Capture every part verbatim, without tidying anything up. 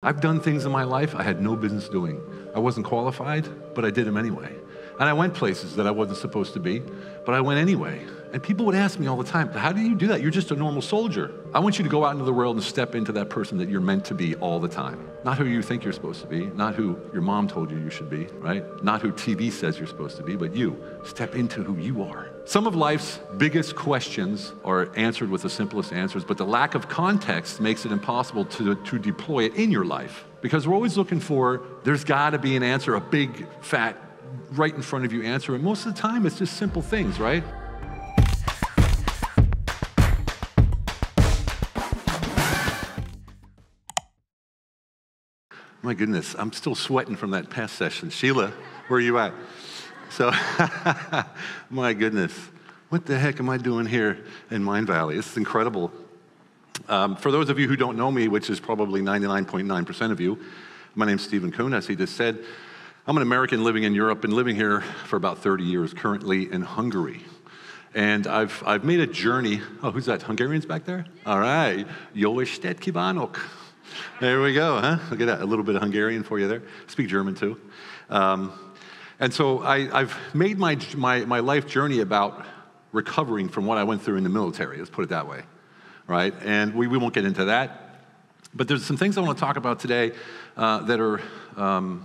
I've done things in my life I had no business doing. I wasn't qualified, but I did them anyway. And I went places that I wasn't supposed to be, but I went anyway. And people would ask me all the time, how do you do that? You're just a normal soldier. I want you to go out into the world and step into that person that you're meant to be all the time. Not who you think you're supposed to be, not who your mom told you you should be, right? Not who T V says you're supposed to be, but you. Step into who you are. Some of life's biggest questions are answered with the simplest answers, but the lack of context makes it impossible to, to deploy it in your life. Because we're always looking for, there's gotta be an answer, a big, fat, right in front of you answer, and most of the time it's just simple things, right? My goodness, I'm still sweating from that past session. Sheila, where are you at? So, my goodness, what the heck am I doing here in Mind Valley? This is incredible. Um, for those of you who don't know me, which is probably ninety-nine point nine percent of you, my name's Steven Kuhn, as he just said. I'm an American living in Europe, and living here for about thirty years, currently in Hungary. And I've, I've made a journey. Oh, who's that? Hungarians back there? All right. Jóistet kívánok. There we go, huh? Look at that, a little bit of Hungarian for you there. Speak German, too. Um, and so I, I've made my, my, my life journey about recovering from what I went through in the military, let's put it that way, right? And we, we won't get into that. But there's some things I want to talk about today uh, that are, um,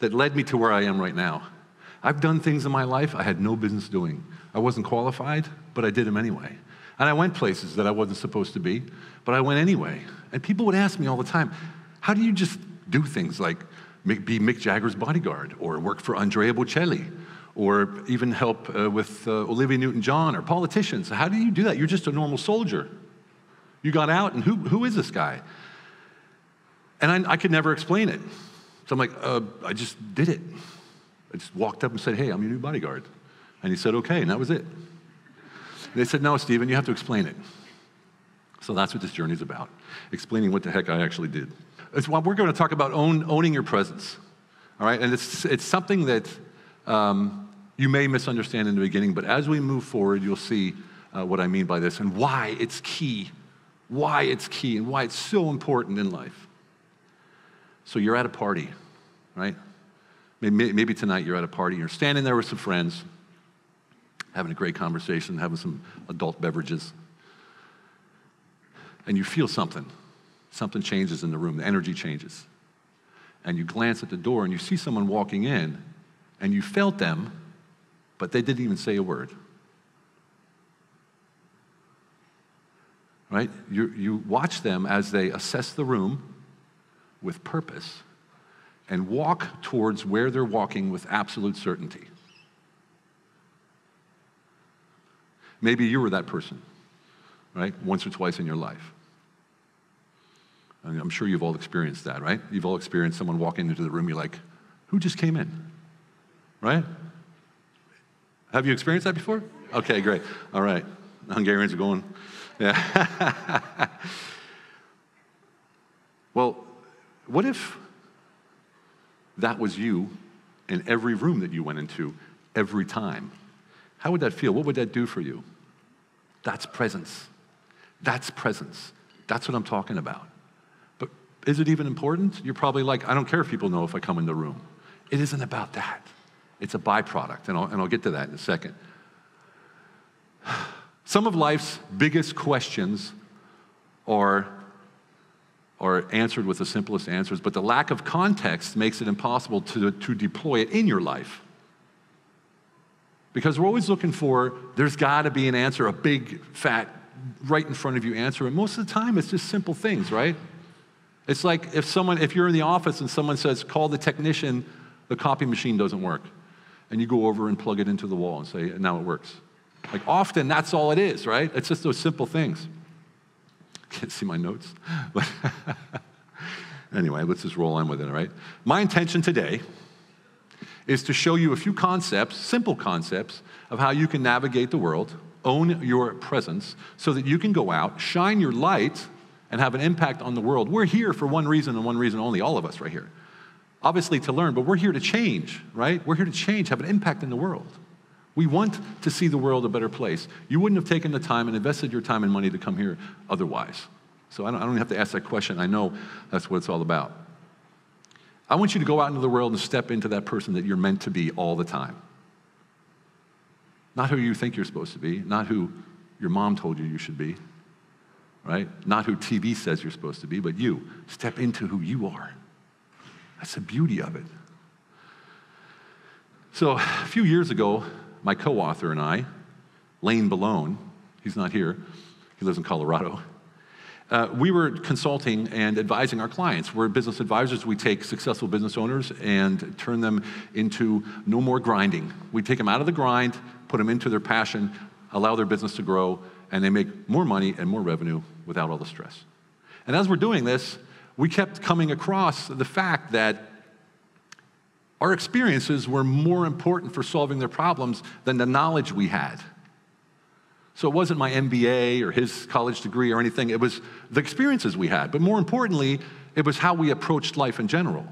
that led me to where I am right now. I've done things in my life I had no business doing. I wasn't qualified, but I did them anyway. And I went places that I wasn't supposed to be, but I went anyway. And people would ask me all the time, how do you just do things like be Mick Jagger's bodyguard, or work for Andrea Bocelli, or even help uh, with uh, Olivia Newton-John, or politicians? How do you do that? You're just a normal soldier. You got out, and who, who is this guy? And I, I could never explain it. So I'm like, uh, I just did it. I just walked up and said, hey, I'm your new bodyguard. And he said, okay, and that was it. And they said, no, Steven, you have to explain it. So that's what this journey's about, explaining what the heck I actually did. It's, well, we're going to talk about own, owning your presence, all right? And it's, it's something that um, you may misunderstand in the beginning, but as we move forward, you'll see uh, what I mean by this and why it's key, why it's key, and why it's so important in life. So you're at a party, right? Maybe, maybe tonight you're at a party, you're standing there with some friends, having a great conversation, having some adult beverages, and you feel something. Something changes in the room, the energy changes. And you glance at the door and you see someone walking in, and you felt them, but they didn't even say a word. Right? You, you watch them as they assess the room with purpose and walk towards where they're walking with absolute certainty. Maybe you were that person, right? Once or twice in your life. And I'm sure you've all experienced that, right? You've all experienced someone walking into the room, you're like, who just came in, right? Have you experienced that before? Okay, great, all right. The Hungarians are going, yeah. Well, what if that was you in every room that you went into, every time? How would that feel? What would that do for you? That's presence. That's presence. That's what I'm talking about. But is it even important? You're probably like, I don't care if people know if I come in the room. It isn't about that. It's a byproduct, and I'll, and I'll get to that in a second. Some of life's biggest questions are are answered with the simplest answers, but the lack of context makes it impossible to, to deploy it in your life. Because we're always looking for, there's gotta be an answer, a big, fat, right in front of you answer, and most of the time it's just simple things, right? It's like if someone, if you're in the office and someone says, call the technician, the copy machine doesn't work. And you go over and plug it into the wall and say, now it works. Like often that's all it is, right? It's just those simple things. Can't see my notes. But anyway, let's just roll on with it, all right? My intention today is to show you a few concepts, simple concepts, of how you can navigate the world, own your presence, so that you can go out, shine your light, and have an impact on the world. We're here for one reason and one reason only, all of us right here. Obviously to learn, but we're here to change, right? We're here to change, have an impact in the world. We want to see the world a better place. You wouldn't have taken the time and invested your time and money to come here otherwise. So I don't, I don't have to ask that question. I know that's what it's all about. I want you to go out into the world and step into that person that you're meant to be all the time. Not who you think you're supposed to be, not who your mom told you you should be, right? Not who T V says you're supposed to be, but you. Step into who you are. That's the beauty of it. So a few years ago, my co-author and I, Lane Ballone, he's not here, he lives in Colorado, Uh, we were consulting and advising our clients. We're business advisors. We take successful business owners and turn them into no more grinding. We take them out of the grind, put them into their passion, allow their business to grow, and they make more money and more revenue without all the stress. And as we're doing this, we kept coming across the fact that our experiences were more important for solving their problems than the knowledge we had. So it wasn't my M B A or his college degree or anything. It was the experiences we had. But more importantly, it was how we approached life in general.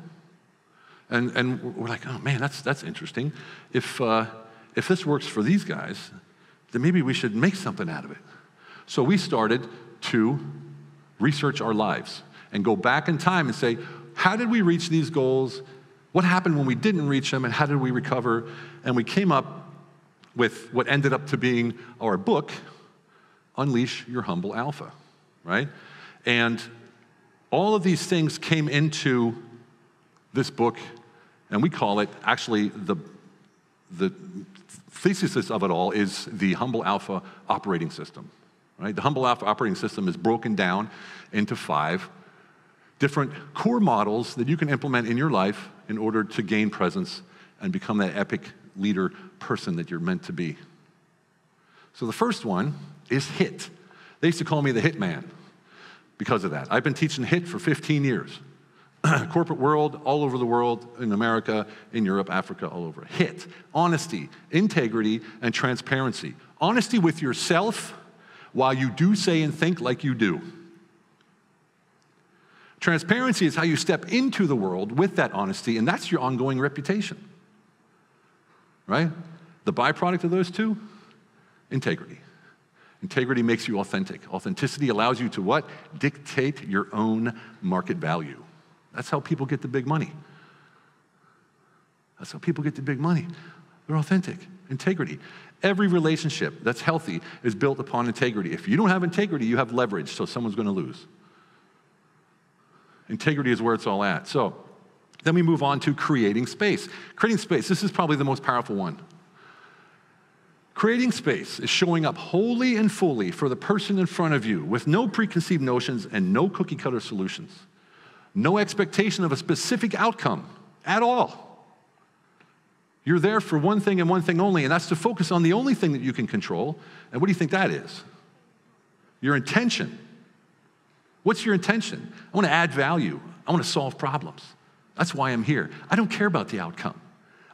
And, and we're like, oh, man, that's, that's interesting. If, uh, if this works for these guys, then maybe we should make something out of it. So we started to research our lives and go back in time and say, how did we reach these goals? What happened when we didn't reach them? And how did we recover? And we came up with what ended up to being our book, Unleash Your Humble Alpha, right? And all of these things came into this book, and we call it, actually, the, the thesis of it all is the Humble Alpha operating system, right? The Humble Alpha operating system is broken down into five different core models that you can implement in your life in order to gain presence and become that epic leader person that you're meant to be. So the first one is HIT. They used to call me the HIT man because of that. I've been teaching HIT for fifteen years. Corporate world, all over the world, in America, in Europe, Africa, all over. HIT, honesty, integrity, and transparency. Honesty with yourself while you do say and think like you do. Transparency is how you step into the world with that honesty, and that's your ongoing reputation. Right? The byproduct of those two? Integrity. Integrity makes you authentic. Authenticity allows you to what? Dictate your own market value. That's how people get the big money. That's how people get the big money. They're authentic. Integrity. Every relationship that's healthy is built upon integrity. If you don't have integrity, you have leverage, so someone's going to lose. Integrity is where it's all at. So then we move on to creating space. Creating space, this is probably the most powerful one. Creating space is showing up wholly and fully for the person in front of you with no preconceived notions and no cookie cutter solutions. No expectation of a specific outcome at all. You're there for one thing and one thing only, and that's to focus on the only thing that you can control. And what do you think that is? Your intention. What's your intention? I want to add value. I want to solve problems. That's why I'm here. I don't care about the outcome.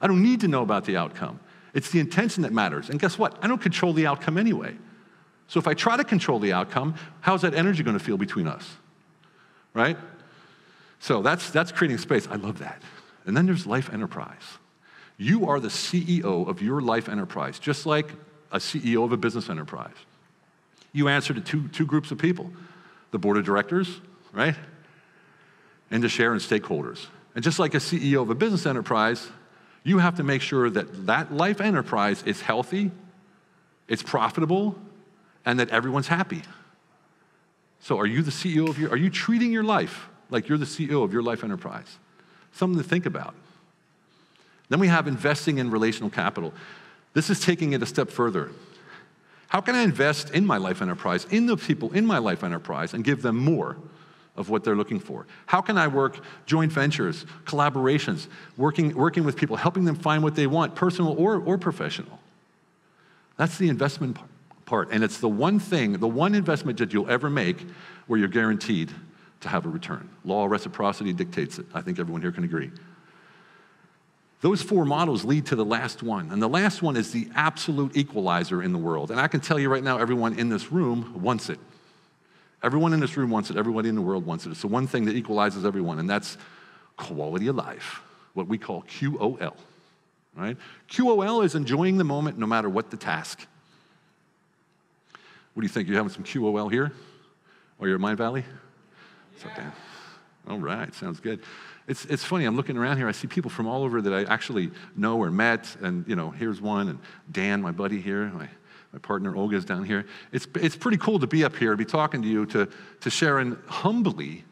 I don't need to know about the outcome. It's the intention that matters. And guess what? I don't control the outcome anyway. So if I try to control the outcome, how's that energy going to feel between us? Right? So that's, that's creating space. I love that. And then there's life enterprise. You are the C E O of your life enterprise, just like a C E O of a business enterprise. You answer to two, two groups of people, the board of directors, right? And the share and stakeholders. And just like a C E O of a business enterprise, you have to make sure that that life enterprise is healthy, it's profitable, and that everyone's happy. So are you the C E O of your, are you treating your life like you're the C E O of your life enterprise? Something to think about. Then we have investing in relational capital. This is taking it a step further. How can I invest in my life enterprise, in the people in my life enterprise, and give them more of what they're looking for? How can I work joint ventures, collaborations, working, working with people, helping them find what they want, personal or, or professional? That's the investment part, and it's the one thing, the one investment that you'll ever make where you're guaranteed to have a return. Law of reciprocity dictates it. I think everyone here can agree. Those four models lead to the last one, and the last one is the absolute equalizer in the world, and I can tell you right now, everyone in this room wants it. Everyone in this room wants it. Everybody in the world wants it. It's the one thing that equalizes everyone, and that's quality of life, what we call Q O L, right? Q O L is enjoying the moment no matter what the task. What do you think? You having some Q O L here? Or you're at Mind Valley? Something. Yeah. All right, sounds good. It's it's funny, I'm looking around here, I see people from all over that I actually know or met, and you know, here's one, and Dan, my buddy here, my, my partner Olga's down here. It's it's pretty cool to be up here, be talking to you, to, to sharing humbly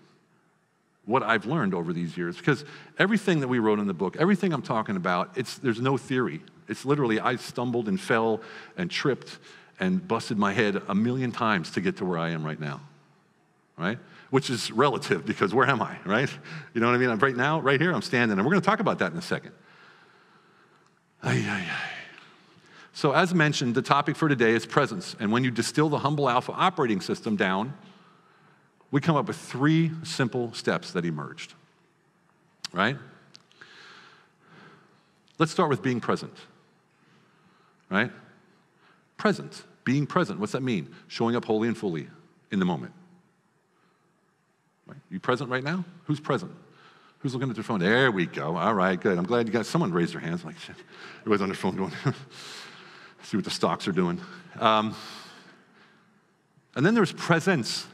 what I've learned over these years, because everything that we wrote in the book, everything I'm talking about, it's there's no theory. It's literally, I stumbled and fell and tripped and busted my head a million times to get to where I am right now, right? Which is relative, because where am I, right? You know what I mean? I'm right now, right here, I'm standing, and we're gonna talk about that in a second. Ay, ay, ay. So as mentioned, the topic for today is presence, and when you distill the Humble Alpha operating system down, we come up with three simple steps that emerged, right? Let's start with being present, right? Present, being present, what's that mean? Showing up wholly and fully in the moment. Right. You present right now? Who's present? Who's looking at their phone? There we go. All right, good. I'm glad you got someone raised their hands. I'm like, shit, everybody's on their phone going, see what the stocks are doing. Um, and then there's presence.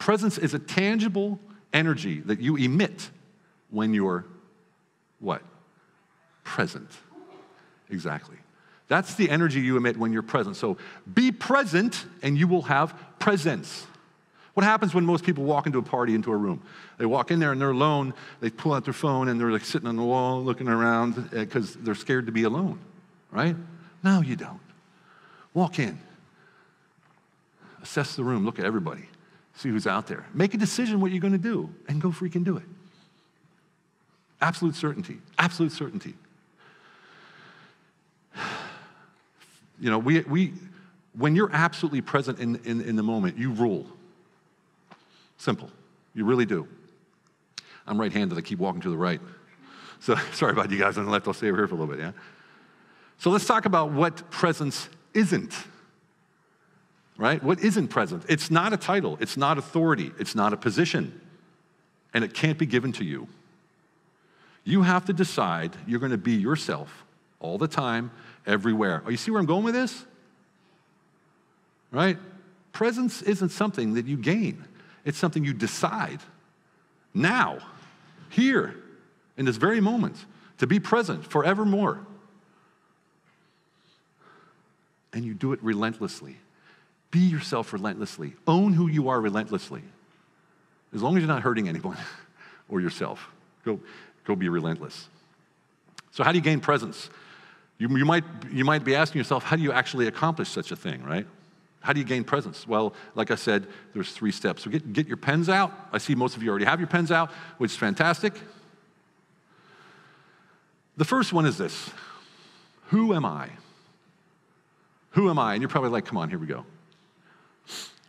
Presence is a tangible energy that you emit when you're what? Present. Exactly. That's the energy you emit when you're present. So be present and you will have presence. What happens when most people walk into a party, into a room? They walk in there and they're alone, they pull out their phone and they're like sitting on the wall looking around because they're scared to be alone, right? No, you don't. Walk in, assess the room, look at everybody, see who's out there. Make a decision what you're gonna do and go freaking do it. Absolute certainty, absolute certainty. You know, we, we when you're absolutely present in, in, in the moment, you rule. Simple, you really do. I'm right-handed, I keep walking to the right. So sorry about you guys on the left, I'll stay over here for a little bit, yeah? So let's talk about what presence isn't, right? What isn't present? It's not a title, it's not authority, it's not a position, and it can't be given to you. You have to decide you're gonna be yourself all the time, everywhere. Oh, you see where I'm going with this? Right? Presence isn't something that you gain. It's something you decide now, here, in this very moment, to be present forevermore. And you do it relentlessly. Be yourself relentlessly. Own who you are relentlessly. As long as you're not hurting anyone or yourself, go, go be relentless. So how do you gain presence? You, you, might, you might be asking yourself, how do you actually accomplish such a thing, right? How do you gain presence? Well, like I said, there's three steps. So get, get your pens out. I see most of you already have your pens out, which is fantastic. The first one is this. Who am I? Who am I? And you're probably like, come on, here we go.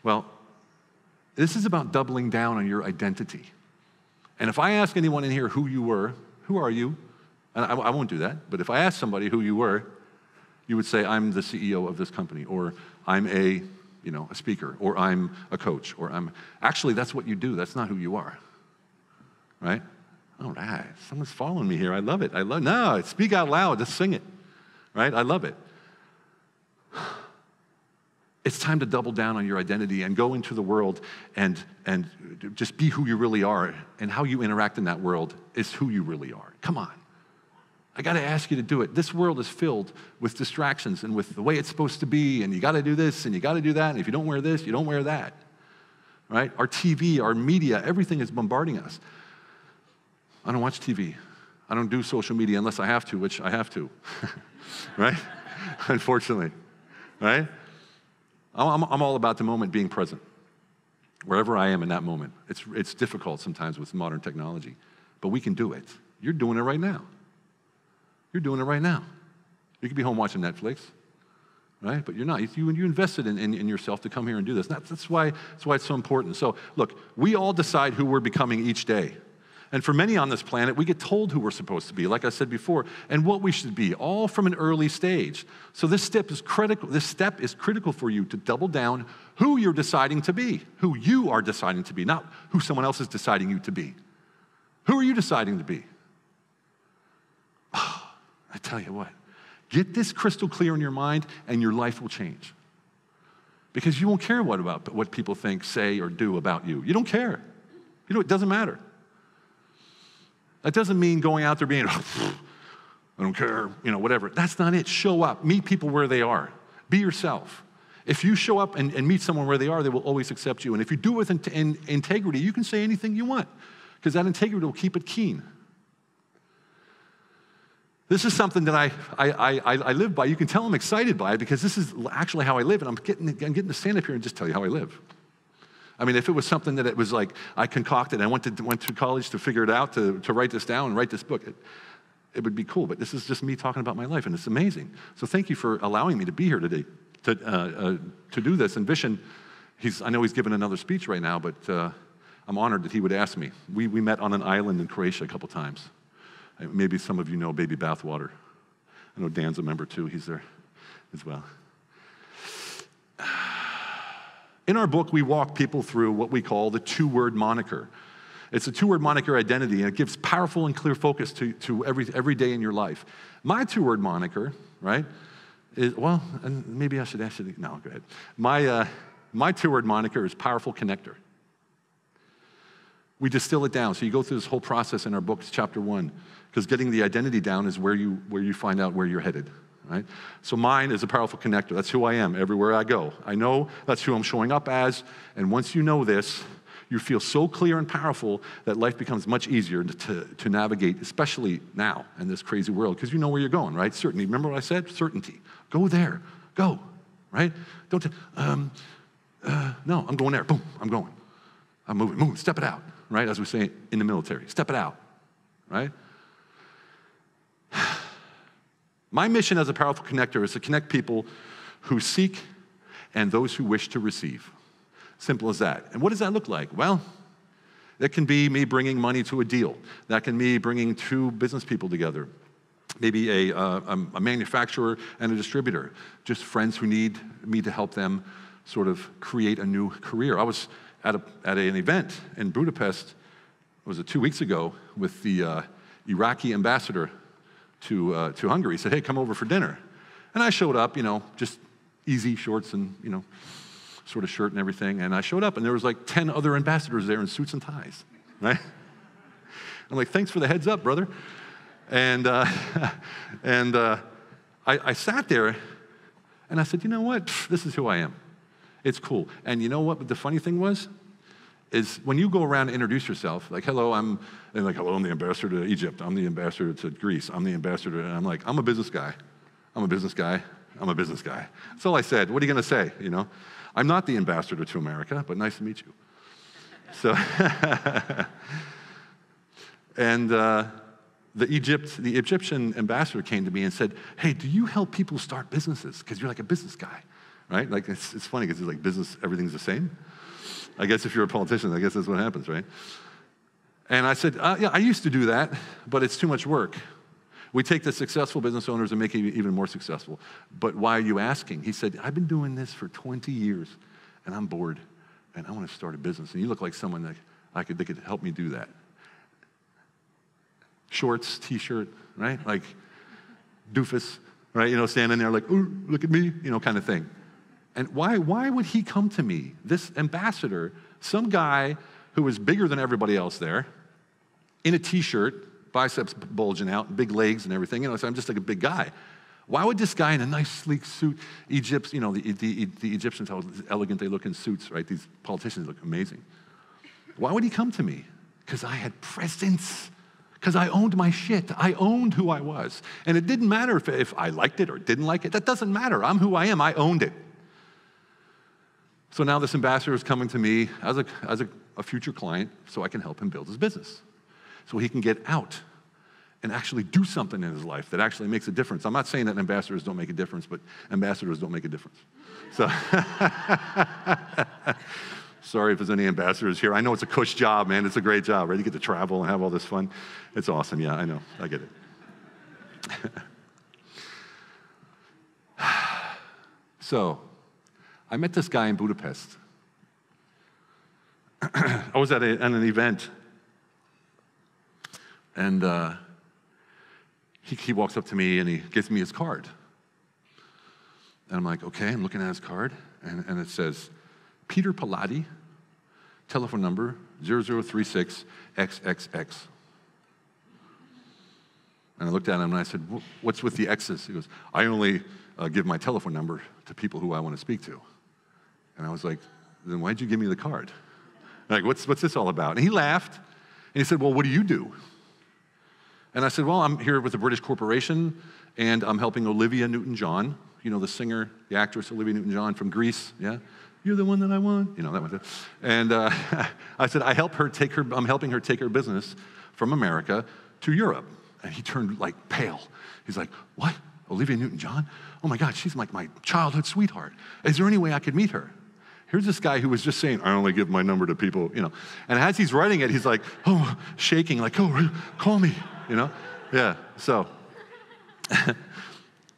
Well, this is about doubling down on your identity. And if I ask anyone in here who you were, who are you? And I, I won't do that, but if I ask somebody who you were, you would say, I'm the C E O of this company, or I'm a, you know, a speaker, or I'm a coach, or I'm, actually that's what you do, that's not who you are, right? All right, someone's following me here, I love it, I love, no, speak out loud, just sing it, right? I love it. It's time to double down on your identity and go into the world and, and just be who you really are, and how you interact in that world is who you really are, come on. I gotta ask you to do it. This world is filled with distractions and with the way it's supposed to be, and you gotta do this, and you gotta do that, and if you don't wear this, you don't wear that, right? Our T V, our media, everything is bombarding us. I don't watch T V. I don't do social media unless I have to, which I have to, right? Unfortunately, right? I'm, I'm all about the moment, being present, wherever I am in that moment. It's, it's difficult sometimes with modern technology, but we can do it. You're doing it right now. You're doing it right now. You could be home watching Netflix, right? But you're not. You, you invested in, in, in yourself to come here and do this. That's, that's, why, that's why it's so important. So look, we all decide who we're becoming each day. And for many on this planet, we get told who we're supposed to be, like I said before, and what we should be, all from an early stage. So this step is critical, this step is critical for you to double down who you're deciding to be, who you are deciding to be, not who someone else is deciding you to be. Who are you deciding to be? I tell you what, get this crystal clear in your mind and your life will change. because you won't care what about what people think, say, or do about you. You don't care. You know, it doesn't matter. That doesn't mean going out there being, I don't care, you know, whatever. That's not it. Show up. Meet people where they are. Be yourself. If you show up and, and meet someone where they are, they will always accept you. And if you do it with in, in, integrity, you can say anything you want, because that integrity will keep it keen. This is something that I, I, I, I live by. You can tell I'm excited by it, because this is actually how I live, and I'm getting, I'm getting to stand up here and just tell you how I live. I mean, if it was something that it was like I concocted, and I went to, went to college to figure it out, to, to write this down and write this book, it, it would be cool. But this is just me talking about my life, and it's amazing. So thank you for allowing me to be here today to, uh, uh, to do this. And Vishen, he's, I know he's giving another speech right now, but uh, I'm honored that he would ask me. We, we met on an island in Croatia a couple times. Maybe some of you know Baby Bathwater. I know Dan's a member too, he's there as well. In our book, we walk people through what we call the two-word moniker. It's a two-word moniker identity, and it gives powerful and clear focus to, to every, every day in your life. My two-word moniker, right, is, well, maybe I should actually, no, go ahead. My, uh, my two-word moniker is powerful connector. We distill it down. So you go through this whole process in our books, chapter one, because getting the identity down is where you, where you find out where you're headed, right? So mine is a powerful connector. That's who I am everywhere I go. I know that's who I'm showing up as, and once you know this, you feel so clear and powerful that life becomes much easier to, to, to navigate, especially now in this crazy world, because you know where you're going, right? Certainty. Remember what I said? Certainty. Go there. Go, right? Don't, um, uh, no, I'm going there. Boom, I'm going. I'm moving, moving, step it out. Right, as we say in the military, step it out, right? My mission as a powerful connector is to connect people who seek and those who wish to receive. Simple as that. And what does that look like? Well, that can be me bringing money to a deal. That can be bringing two business people together. Maybe a, uh, a manufacturer and a distributor. Just friends who need me to help them sort of create a new career. I was At, a, at an event in Budapest, was it two weeks ago, with the uh, Iraqi ambassador to, uh, to Hungary. He said, hey, come over for dinner. And I showed up, you know, just easy shorts and, you know, sort of shirt and everything. And I showed up, and there was like ten other ambassadors there in suits and ties, right? I'm like, thanks for the heads up, brother. And, uh, and uh, I, I sat there, and I said, you know what? Pfft, this is who I am. It's cool. And you know what the funny thing was? Is when you go around and introduce yourself, like, hello, I'm, and like, hello, I'm the ambassador to Egypt. I'm the ambassador to Greece. I'm the ambassador. And I'm like, I'm a business guy. I'm a business guy. I'm a business guy. That's all I said. What are you going to say? You know, I'm not the ambassador to America, but nice to meet you. So, and uh, the, Egypt, the Egyptian ambassador came to me and said, hey, do you help people start businesses? Because you're like a business guy. Right? Like, it's, it's funny because it's like business, everything's the same. I guess if you're a politician, I guess that's what happens, right? And I said, uh, yeah, I used to do that, but it's too much work. We take the successful business owners and make it even more successful. But why are you asking? He said, I've been doing this for twenty years, and I'm bored, and I want to start a business. And you look like someone that I could, that could help me do that. Shorts, T-shirt, right? Like, doofus, right? You know, standing there like, ooh, look at me, you know, kind of thing. And why, why would he come to me, this ambassador, some guy who was bigger than everybody else there, in a T-shirt, biceps bulging out, big legs and everything, you know, so I'm just like a big guy. Why would this guy in a nice, sleek suit, Egypt, you know, the, the, the Egyptians, how elegant they look in suits, right? These politicians look amazing. Why would he come to me? Because I had presence. Because I owned my shit. I owned who I was. And it didn't matter if, if I liked it or didn't like it. That doesn't matter. I'm who I am. I owned it. So now this ambassador is coming to me as, a, as a, a future client so I can help him build his business. So he can get out and actually do something in his life that actually makes a difference. I'm not saying that ambassadors don't make a difference, but ambassadors don't make a difference. So, sorry if there's any ambassadors here. I know it's a cush job, man. It's a great job, right? You get to travel and have all this fun. It's awesome. Yeah, I know. I get it. So, I met this guy in Budapest. I was at, a, at an event, and uh, he, he walks up to me and he gives me his card. And I'm like, okay, I'm looking at his card, and, and it says, Peter Pilati, telephone number zero zero three six X X X. And I looked at him and I said, what's with the X's? He goes, I only uh, give my telephone number to people who I want to speak to. And I was like, then why'd you give me the card? I'm like, what's, what's this all about? And he laughed, and he said, well, what do you do? And I said, well, I'm here with a British corporation, and I'm helping Olivia Newton-John, you know, the singer, the actress Olivia Newton-John from Greece, yeah? You're the one that I want, you know, that one. Too. And uh, I said, I help her take her, I'm helping her take her business from America to Europe. And he turned like pale. He's like, what? Olivia Newton-John? Oh my God, she's like my childhood sweetheart. Is there any way I could meet her? Here's this guy who was just saying, I only give my number to people, you know. And as he's writing it, he's like, oh, shaking, like, oh, call me, you know. Yeah, so.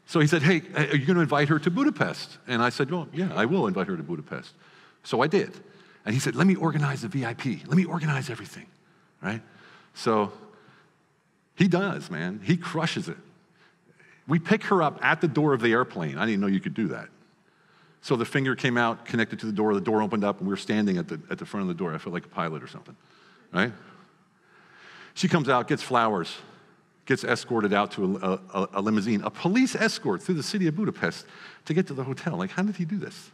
So he said, hey, are you gonna invite her to Budapest? And I said, well, yeah, I will invite her to Budapest. So I did. And he said, let me organize the V I P. Let me organize everything, right? So he does, man. He crushes it. We pick her up at the door of the airplane. I didn't know you could do that. So the finger came out, connected to the door, the door opened up, and we were standing at the, at the front of the door. I felt like a pilot or something, right? She comes out, gets flowers, gets escorted out to a, a, a limousine, a police escort through the city of Budapest to get to the hotel. Like, how did he do this,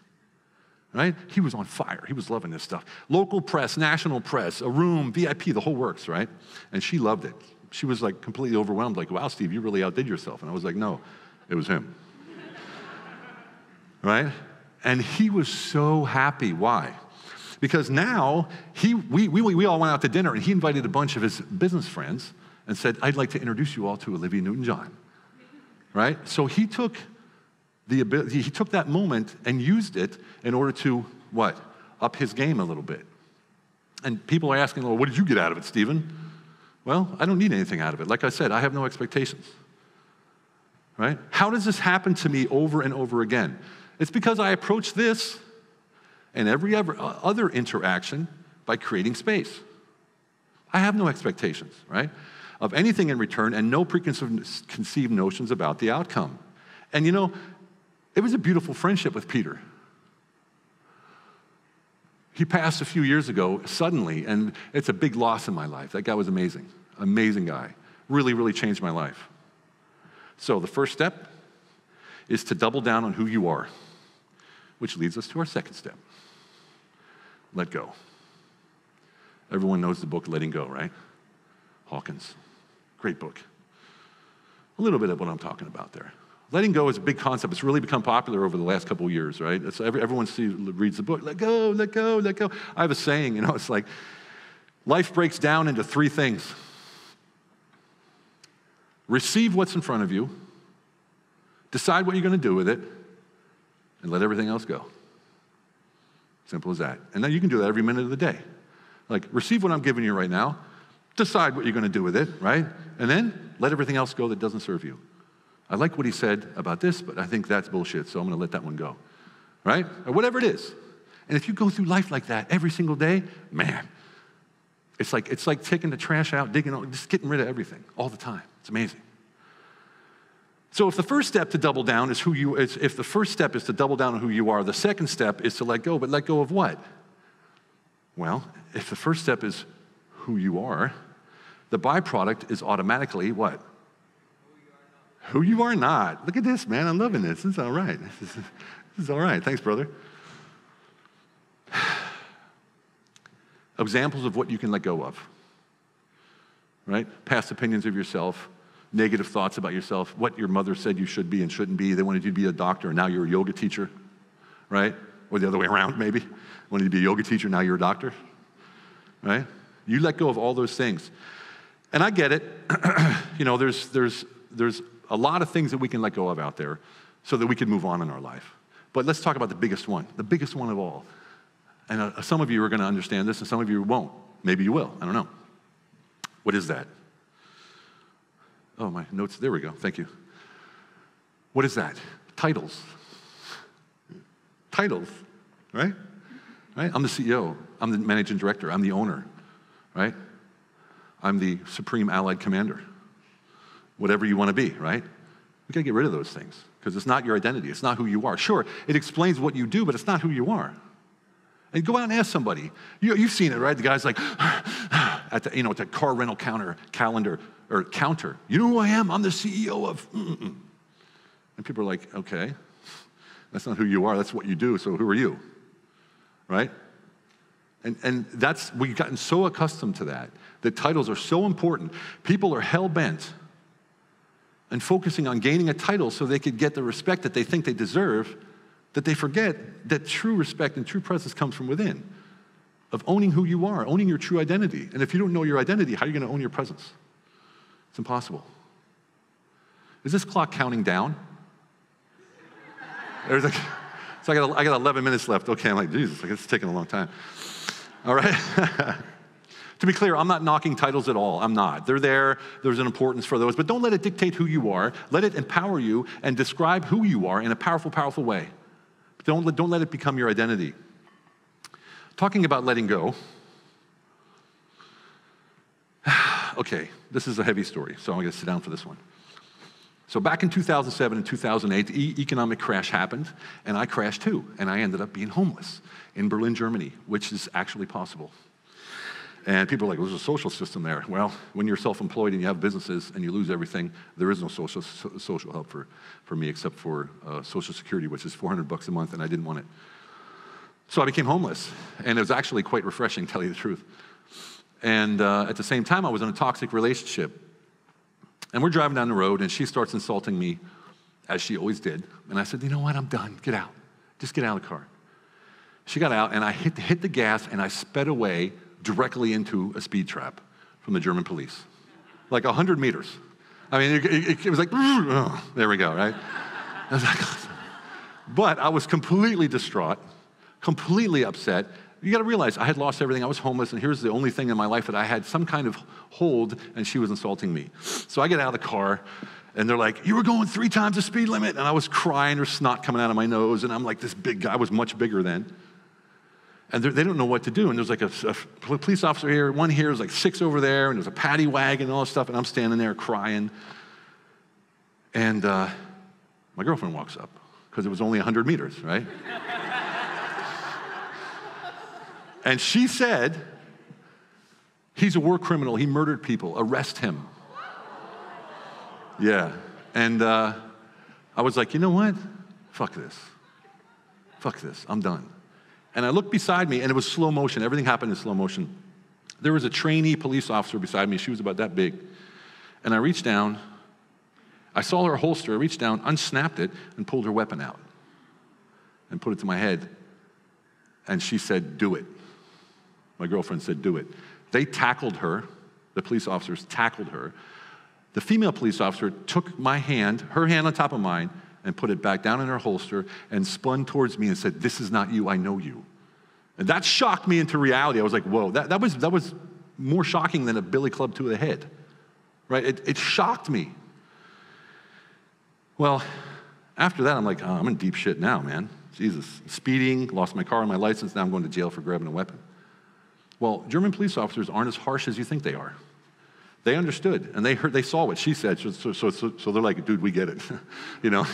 right? He was on fire. He was loving this stuff. Local press, national press, a room, V I P, the whole works, right? And she loved it. She was like completely overwhelmed, like, wow, Steve, you really outdid yourself. And I was like, no, it was him, right? And he was so happy. Why? Because now, he, we, we, we all went out to dinner, and he invited a bunch of his business friends and said, I'd like to introduce you all to Olivia Newton-John, right? So he took, the, he took that moment and used it in order to, what? Up his game a little bit. And people are asking, well, what did you get out of it, Stephen? Well, I don't need anything out of it. Like I said, I have no expectations, right? How does this happen to me over and over again? It's because I approach this and every other interaction by creating space. I have no expectations, right, of anything in return and no preconceived notions about the outcome. And you know, it was a beautiful friendship with Peter. He passed a few years ago suddenly, and it's a big loss in my life. That guy was amazing, amazing guy. Really, really changed my life. So the first step is to double down on who you are, which leads us to our second step. Let go. Everyone knows the book Letting Go, right? Hawkins, great book. A little bit of what I'm talking about there. Letting go is a big concept. It's really become popular over the last couple of years, right? It's every, everyone sees, reads the book, let go, let go, let go. I have a saying, you know, it's like, life breaks down into three things. Receive what's in front of you, decide what you're gonna do with it, and let everything else go. Simple as that. And then you can do that every minute of the day. Like, receive what I'm giving you right now, decide what you're gonna do with it, right? And then let everything else go that doesn't serve you. I like what he said about this, but I think that's bullshit, so I'm gonna let that one go, right? Or whatever it is. And if you go through life like that every single day, man, it's like, it's like taking the trash out, digging out, just getting rid of everything all the time. It's amazing. So if the first step to double down is who you, if the first step is to double down on who you are, the second step is to let go, but let go of what? Well, if the first step is who you are, the byproduct is automatically what? Who you are not. Look at this, man, I'm loving this, this is all right. This is, this is all right, thanks, brother. Examples of what you can let go of, right? Past opinions of yourself, negative thoughts about yourself, what your mother said you should be and shouldn't be. They wanted you to be a doctor, and now you're a yoga teacher, right? Or the other way around, maybe. Wanted you to be a yoga teacher, now you're a doctor, right? You let go of all those things. And I get it. You know, there's, there's, there's a lot of things that we can let go of out there so that we can move on in our life. But let's talk about the biggest one, the biggest one of all. And uh, some of you are gonna understand this, and some of you won't. Maybe you will, I don't know. What is that? Oh, my notes, there we go, thank you. What is that? Titles. Titles, right? Right? I'm the C E O, I'm the managing director, I'm the owner, right? I'm the Supreme Allied Commander. Whatever you wanna be, right? We gotta get rid of those things. because it's not your identity. It's not who you are. Sure, it explains what you do, but it's not who you are. And go out and ask somebody. You, you've seen it, right? The guy's like, at the, you know, at the car rental counter, calendar, or counter. You know who I am? I'm the C E O of, mm-mm. And people are like, okay, that's not who you are. That's what you do, so who are you, right? And, and that's, we've gotten so accustomed to that. The titles are so important. People are hell-bent and focusing on gaining a title so they could get the respect that they think they deserve, that they forget that true respect and true presence comes from within, of owning who you are, owning your true identity. And if you don't know your identity, how are you going to own your presence? It's impossible. Is this clock counting down? There's like, so I got, I got eleven minutes left. Okay, I'm like, Jesus, like, it's taking a long time. All right. To be clear, I'm not knocking titles at all. I'm not. They're there. There's an importance for those. But don't let it dictate who you are. Let it empower you and describe who you are in a powerful, powerful way. But don't let, don't let it become your identity. Talking about letting go. Okay, this is a heavy story, so I'm going to sit down for this one. So back in two thousand seven and two thousand eight, the economic crash happened, and I crashed too, and I ended up being homeless in Berlin, Germany, which is actually possible. And people are like, well, there's a social system there. Well, when you're self-employed and you have businesses and you lose everything, there is no social, so, social help for, for me except for uh, Social Security, which is four hundred bucks a month, and I didn't want it. So I became homeless, and it was actually quite refreshing, to tell you the truth. And uh, at the same time, I was in a toxic relationship. And we're driving down the road, and she starts insulting me, as she always did. And I said, you know what? I'm done. Get out. Just get out of the car. She got out, and I hit, hit the gas, and I sped away directly into a speed trap from the German police. Like one hundred meters. I mean, it, it, it was like, oh, there we go, right? I was like, oh. But I was completely distraught, completely upset. You got to realize I had lost everything. I was homeless, and here's the only thing in my life that I had some kind of hold, and she was insulting me. So I get out of the car, and they're like, you were going three times the speed limit, and I was crying. There's snot coming out of my nose, and I'm like this big guy. I was much bigger then. And they don't know what to do, and there's like a, a police officer here, one here, there's like six over there, and there's a paddy wagon and all this stuff, and I'm standing there crying. And uh, my girlfriend walks up, because it was only one hundred meters, right? And she said, he's a war criminal. He murdered people. Arrest him. Yeah. And uh, I was like, you know what? Fuck this. Fuck this. I'm done. And I looked beside me, and it was slow motion. Everything happened in slow motion. There was a trainee police officer beside me. She was about that big. And I reached down. I saw her holster. I reached down, unsnapped it, and pulled her weapon out and put it to my head. And she said, do it. My girlfriend said, do it. They tackled her. The police officers tackled her. The female police officer took my hand, her hand on top of mine, and put it back down in her holster and spun towards me and said, this is not you, I know you. And that shocked me into reality. I was like, whoa, that, that, was, that was more shocking than a billy club to the head, right? It, it shocked me. Well, after that, I'm like, oh, I'm in deep shit now, man. Jesus, speeding, lost my car and my license, now I'm going to jail for grabbing a weapon. Well, German police officers aren't as harsh as you think they are. They understood, and they heard, they saw what she said, so, so, so, so they're like, dude, we get it, you know?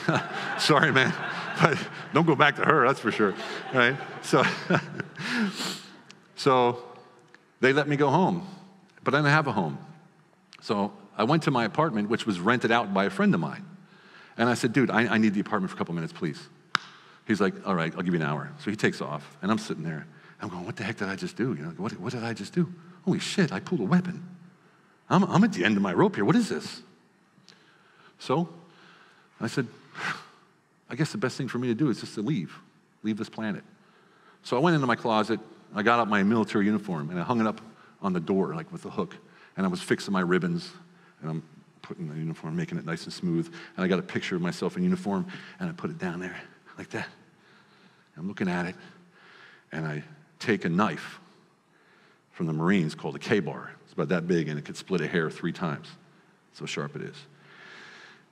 Sorry, man, but don't go back to her, that's for sure, right? So, so they let me go home, but I didn't have a home. So I went to my apartment, which was rented out by a friend of mine, and I said, dude, I, I need the apartment for a couple minutes, please. He's like, all right, I'll give you an hour. So he takes off, and I'm sitting there. I'm going, what the heck did I just do? You know, what, what did I just do? Holy shit, I pulled a weapon. I'm, I'm at the end of my rope here. What is this? So I said, I guess the best thing for me to do is just to leave, leave this planet. So I went into my closet. I got out my military uniform, and I hung it up on the door, like with a hook, and I was fixing my ribbons, and I'm putting the uniform, making it nice and smooth, and I got a picture of myself in uniform, and I put it down there. Like that. I'm looking at it, and I take a knife from the Marines called a K-bar. It's about that big, and it could split a hair three times. That's how sharp it is.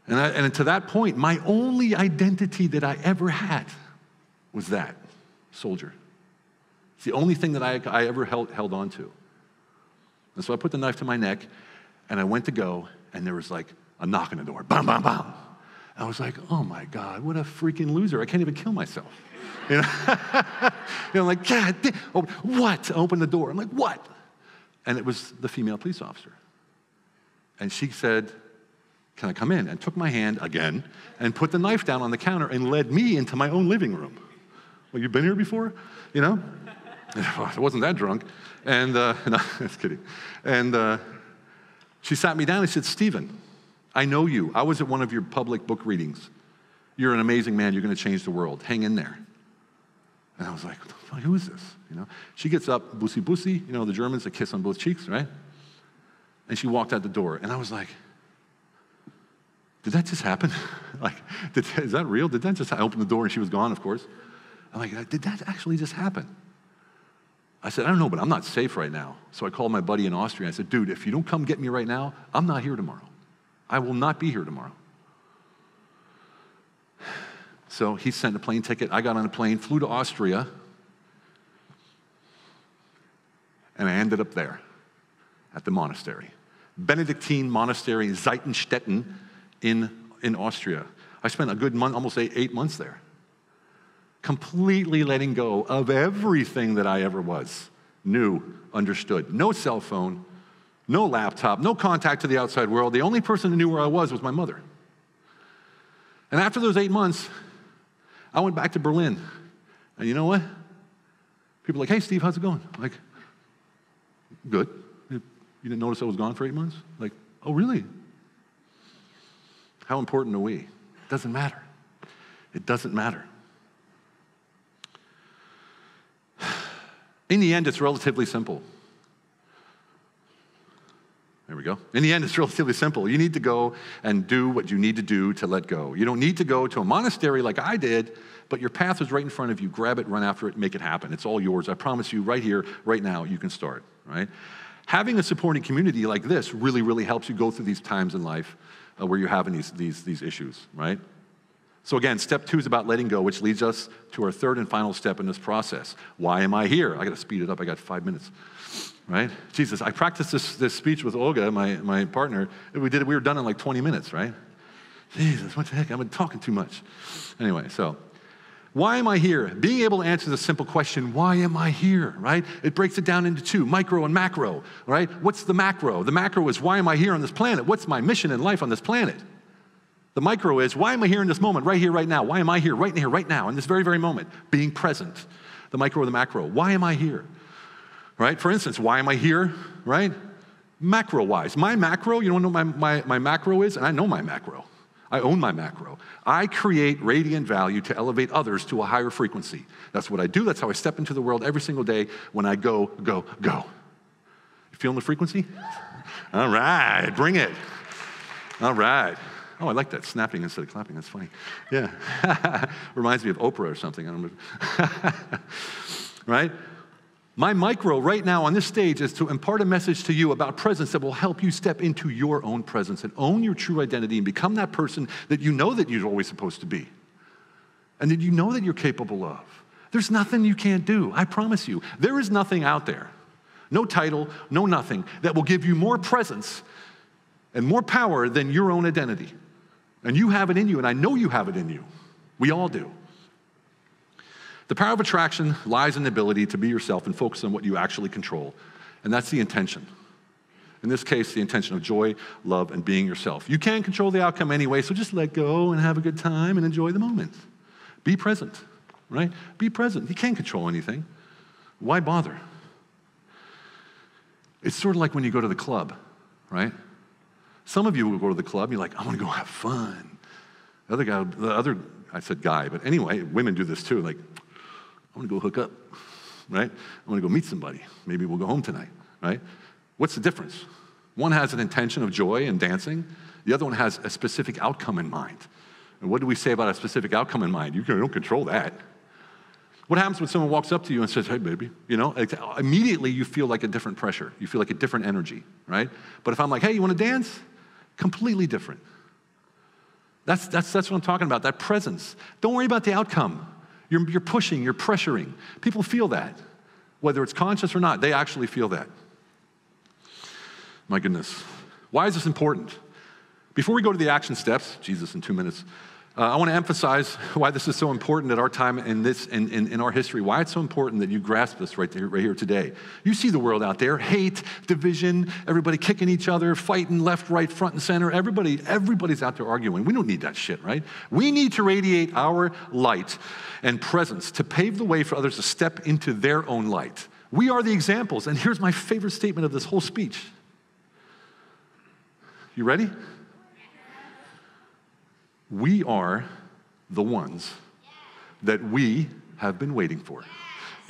And, I, and to that point, my only identity that I ever had was that soldier. It's the only thing that I, I ever held, held on to. And so I put the knife to my neck, and I went to go, and there was like a knock on the door. Bam, bam, bam. I was like, oh my God, what a freaking loser. I can't even kill myself. You know? You know, I'm like, God, what? I opened the door. I'm like, what? And it was the female police officer. And she said, can I come in? And took my hand again and put the knife down on the counter and led me into my own living room. Well, you've been here before? You know? I wasn't that drunk. And, uh, no, just kidding. And uh, she sat me down and said, Steven, I know you. I was at one of your public book readings. You're an amazing man. You're going to change the world. Hang in there. And I was like, what the fuck, who is this? You know? She gets up, busi busi, you know, the Germans, a kiss on both cheeks, right? And she walked out the door. And I was like, did that just happen? Like, did, is that real? Did that just happen? I opened the door and she was gone, of course. I'm like, did that actually just happen? I said, I don't know, but I'm not safe right now. So I called my buddy in Austria. I said, dude, if you don't come get me right now, I'm not here tomorrow. I will not be here tomorrow. So he sent a plane ticket. I got on a plane, flew to Austria, and I ended up there at the monastery. Benedictine Monastery in Seitenstetten in, in Austria. I spent a good month, almost eight, eight months there, completely letting go of everything that I ever was, knew, understood. No cell phone, no laptop, no contact to the outside world. The only person who knew where I was was my mother. And after those eight months, I went back to Berlin. And you know what? People are like, hey, Steve, how's it going? I'm like, good. You didn't notice I was gone for eight months? I'm like, oh, really? How important are we? It doesn't matter. It doesn't matter. In the end, it's relatively simple. There we go. In the end, it's relatively simple. You need to go and do what you need to do to let go. You don't need to go to a monastery like I did, but your path is right in front of you. Grab it, run after it, make it happen. It's all yours. I promise you right here, right now, you can start, right? Having a supporting community like this really, really helps you go through these times in life uh, where you're having these, these, these issues, right? So again, step two is about letting go, which leads us to our third and final step in this process. Why am I here? I got to speed it up. I got five minutes, right? Jesus, I practiced this, this speech with Olga, my, my partner. We did it. We were done in like twenty minutes, right? Jesus, what the heck? I've been talking too much. Anyway, so why am I here? Being able to answer the simple question, why am I here, right? It breaks it down into two, micro and macro, right? What's the macro? The macro is why am I here on this planet? What's my mission in life on this planet? The micro is, why am I here in this moment, right here, right now? Why am I here, right here, right now, in this very, very moment? Being present. The micro, the macro. Why am I here? Right? For instance, why am I here, right? Macro-wise. My macro, you don't know what my, my, my macro is? And I know my macro. I own my macro. I create radiant value to elevate others to a higher frequency. That's what I do. That's how I step into the world every single day when I go, go, go. You feeling the frequency? All right. Bring it. All right. Oh, I like that, snapping instead of clapping, that's funny. Yeah, reminds me of Oprah or something, I don't know. Right? My micro right now on this stage is to impart a message to you about presence that will help you step into your own presence and own your true identity and become that person that you know that you're always supposed to be and that you know that you're capable of. There's nothing you can't do, I promise you. There is nothing out there, no title, no nothing, that will give you more presence and more power than your own identity. And you have it in you, and I know you have it in you. We all do. The power of attraction lies in the ability to be yourself and focus on what you actually control, and that's the intention. In this case, the intention of joy, love, and being yourself. You can control the outcome anyway, so just let go and have a good time and enjoy the moment. Be present, right? Be present. You can't control anything. Why bother? It's sort of like when you go to the club, right? Some of you will go to the club, and you're like, I want to go have fun. The other guy, the other, I said guy, but anyway, women do this too. Like, I want to go hook up, right? I want to go meet somebody. Maybe we'll go home tonight, right? What's the difference? One has an intention of joy and dancing. The other one has a specific outcome in mind. And what do we say about a specific outcome in mind? You don't control that. What happens when someone walks up to you and says, hey, baby, you know, immediately you feel like a different pressure. You feel like a different energy, right? But if I'm like, hey, you want to dance? Completely different. That's, that's, that's what I'm talking about, that presence. Don't worry about the outcome. You're, you're pushing, you're pressuring. People feel that. Whether it's conscious or not, they actually feel that. My goodness. Why is this important? Before we go to the action steps, Jesus in two minutes, uh, I want to emphasize why this is so important at our time in, this, in, in, in our history, why it's so important that you grasp this right, there, right here today. You see the world out there, hate, division, everybody kicking each other, fighting left, right, front, and center. Everybody, everybody's out there arguing. We don't need that shit, right? We need to radiate our light and presence to pave the way for others to step into their own light. We are the examples, and here's my favorite statement of this whole speech. You ready? We are the ones that we have been waiting for.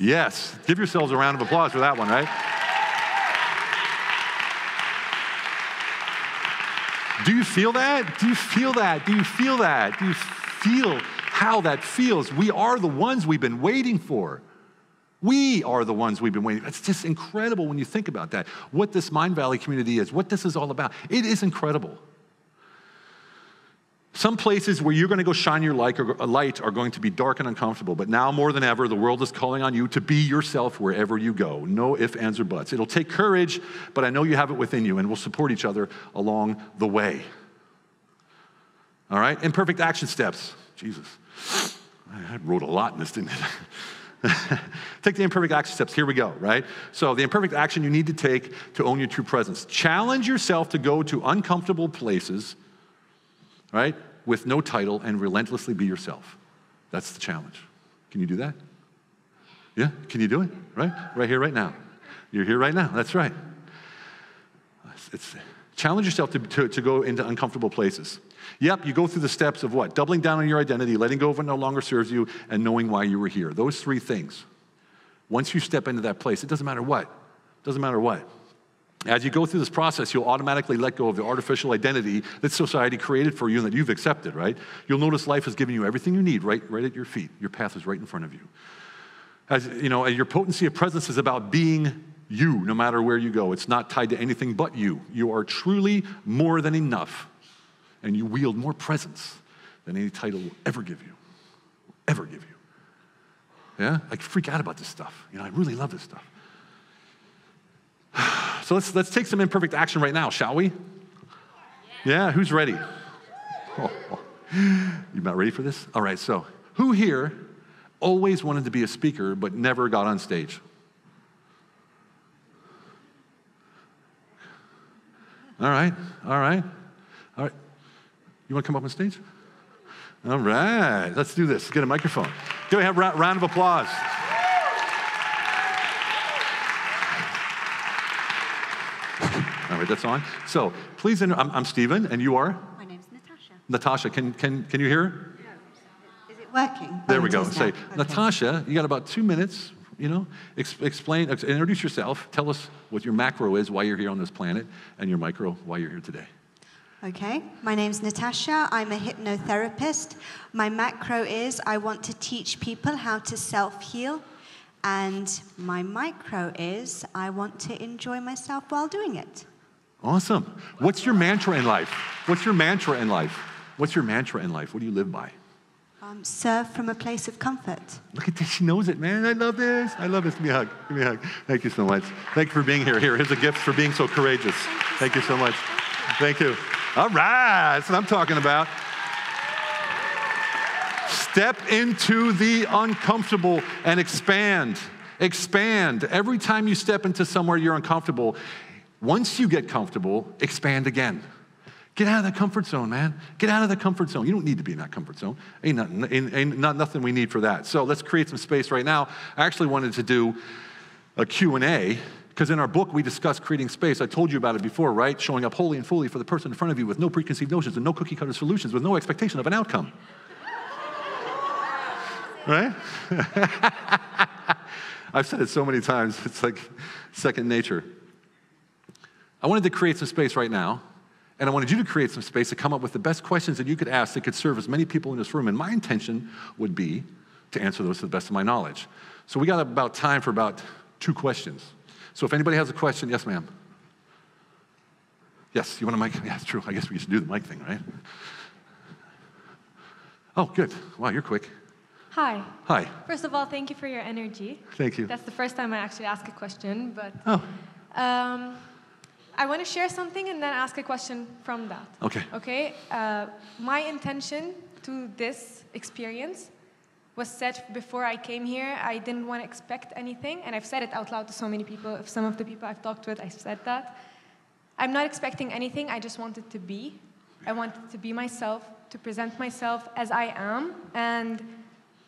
Yes, give yourselves a round of applause for that one, right? Do you feel that? Do you feel that? Do you feel that? Do you feel how that feels? We are the ones we've been waiting for. We are the ones we've been waiting for. It's just incredible when you think about that, what this Mind Valley community is, what this is all about. It is incredible. Some places where you're going to go shine your light are going to be dark and uncomfortable, but now more than ever, the world is calling on you to be yourself wherever you go. No ifs, ands, or buts. It'll take courage, but I know you have it within you, and we'll support each other along the way. All right? Imperfect action steps. Jesus. I wrote a lot in this, didn't I? Take the imperfect action steps. Here we go, right? So the imperfect action you need to take to own your true presence. Challenge yourself to go to uncomfortable places, right, with no title and relentlessly be yourself. That's the challenge. Can you do that? Yeah? Can you do it? Right? Right here, right now. You're here right now. That's right. It's, challenge yourself to, to, to go into uncomfortable places. Yep, you go through the steps of what? Doubling down on your identity, letting go of what no longer serves you, and knowing why you were here. Those three things. Once you step into that place, it doesn't matter what. It doesn't matter what. As you go through this process, you'll automatically let go of the artificial identity that society created for you and that you've accepted, right? You'll notice life has given you everything you need right, right at your feet. Your path is right in front of you. As, you know, your potency of presence is about being you no matter where you go. It's not tied to anything but you. You are truly more than enough. And you wield more presence than any title will ever give you, will ever give you. Yeah, I freak out about this stuff. You know, I really love this stuff. So let's, let's take some imperfect action right now, shall we? Yeah, yeah who's ready? Oh, oh. You not ready for this? All right, so who here always wanted to be a speaker but never got on stage? All right, all right, all right. You want to come up on stage? All right, let's do this. Get a microphone. Can we have a round of applause? All right, that's on. So please, inter I'm, I'm Steven, and you are? My name's Natasha. Natasha, can, can, can you hear her? No. Is it working? There oh, we go. Say, okay. Natasha, you got about two minutes, you know? Ex explain, ex introduce yourself. Tell us what your macro is, why you're here on this planet, and your micro, why you're here today. Okay, my name's Natasha, I'm a hypnotherapist. My macro is I want to teach people how to self-heal, and my micro is I want to enjoy myself while doing it. Awesome. What's your mantra in life? What's your mantra in life? What's your mantra in life? What do you live by? Um, serve from a place of comfort. Look at this, she knows it, man. I love this. I love this. Give me a hug, give me a hug. Thank you so much. Thank you for being here. Here, here's a gift for being so courageous. Thank you so much. Thank you. All right, that's what I'm talking about. Step into the uncomfortable and expand. Expand. Every time you step into somewhere you're uncomfortable, once you get comfortable, expand again. Get out of the comfort zone, man. Get out of the comfort zone. You don't need to be in that comfort zone. Ain't nothing, ain't, ain't not nothing we need for that. So let's create some space right now. I actually wanted to do a Q and A. Because in our book, we discuss creating space. I told you about it before, right? Showing up wholly and fully for the person in front of you with no preconceived notions and no cookie-cutter solutions with no expectation of an outcome. Right? I've said it so many times. It's like second nature. I wanted to create some space right now, and I wanted you to create some space to come up with the best questions that you could ask that could serve as many people in this room. And my intention would be to answer those to the best of my knowledge. So we got about time for about two questions. So if anybody has a question, yes, ma'am. Yes, you want a mic? Yeah, it's true. I guess we used to do the mic thing, right? Oh, good. Wow, you're quick. Hi. Hi. First of all, thank you for your energy. Thank you. That's the first time I actually ask a question, but... Oh. Um, I want to share something and then ask a question from that. Okay. Okay. Uh, my intention to this experience was set before I came here. I didn't want to expect anything, and I've said it out loud to so many people. Some of the people I've talked with, I've said that. I'm not expecting anything. I just wanted to be. I wanted to be myself, to present myself as I am, and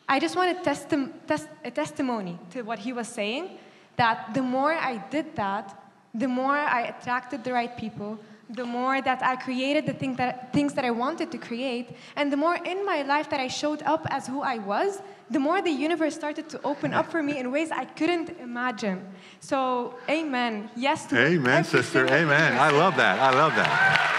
I just wanted testi- tes- a testimony to what he was saying, that the more I did that, the more I attracted the right people, the more that I created the thing that, things that I wanted to create, and the more in my life that I showed up as who I was, the more the universe started to open up for me in ways I couldn't imagine. So, amen. Yes to amen, sister. Amen. I love that. I love that.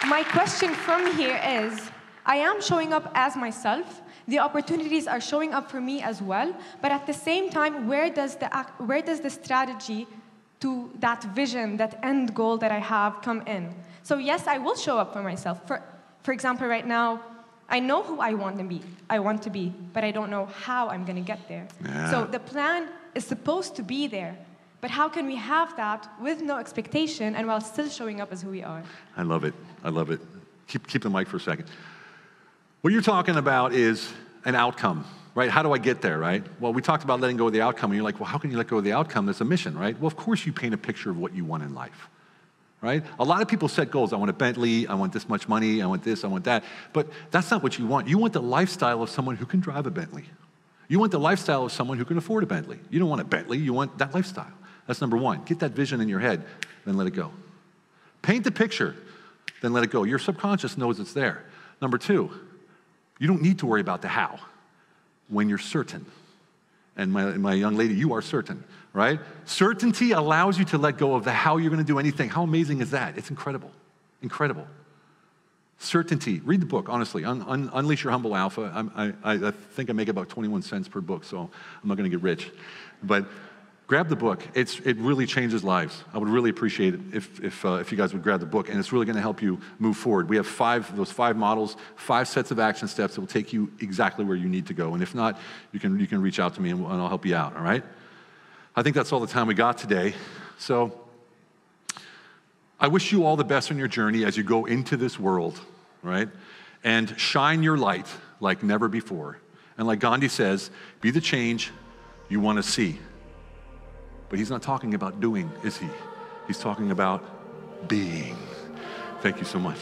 And my question from here is, I am showing up as myself. The opportunities are showing up for me as well. But at the same time, where does the, where does the strategy to that vision, that end goal that I have come in? So yes, I will show up for myself. For, for example, right now, I know who I want to be, I want to be, but I don't know how I'm gonna get there. Yeah. So the plan is supposed to be there, but how can we have that with no expectation and while still showing up as who we are? I love it, I love it. Keep, keep the mic for a second. What you're talking about is an outcome, right? How do I get there, right? Well, we talked about letting go of the outcome, and you're like, well, how can you let go of the outcome? That's a mission, right? Well, of course you paint a picture of what you want in life, right? A lot of people set goals. I want a Bentley, I want this much money, I want this, I want that. But that's not what you want. You want the lifestyle of someone who can drive a Bentley. You want the lifestyle of someone who can afford a Bentley. You don't want a Bentley, you want that lifestyle. That's number one. Get that vision in your head, then let it go. Paint the picture, then let it go. Your subconscious knows it's there. Number two, you don't need to worry about the how when you're certain. And my, my young lady, you are certain, right? Certainty allows you to let go of the how you're gonna do anything. How amazing is that? It's incredible, incredible. Certainty, read the book, honestly. Un, un, Unleash Your Humble Alpha. I'm, I, I think I make about twenty-one cents per book, so I'm not gonna get rich. But grab the book, it's, it really changes lives. I would really appreciate it if, if, uh, if you guys would grab the book, and it's really gonna help you move forward. We have five, those five models, five sets of action steps that will take you exactly where you need to go. And if not, you can, you can reach out to me and, and I'll help you out, all right? I think that's all the time we got today. So I wish you all the best on your journey as you go into this world, right? And shine your light like never before. And like Gandhi says, be the change you want to see. But he's not talking about doing, is he? He's talking about being. Thank you so much.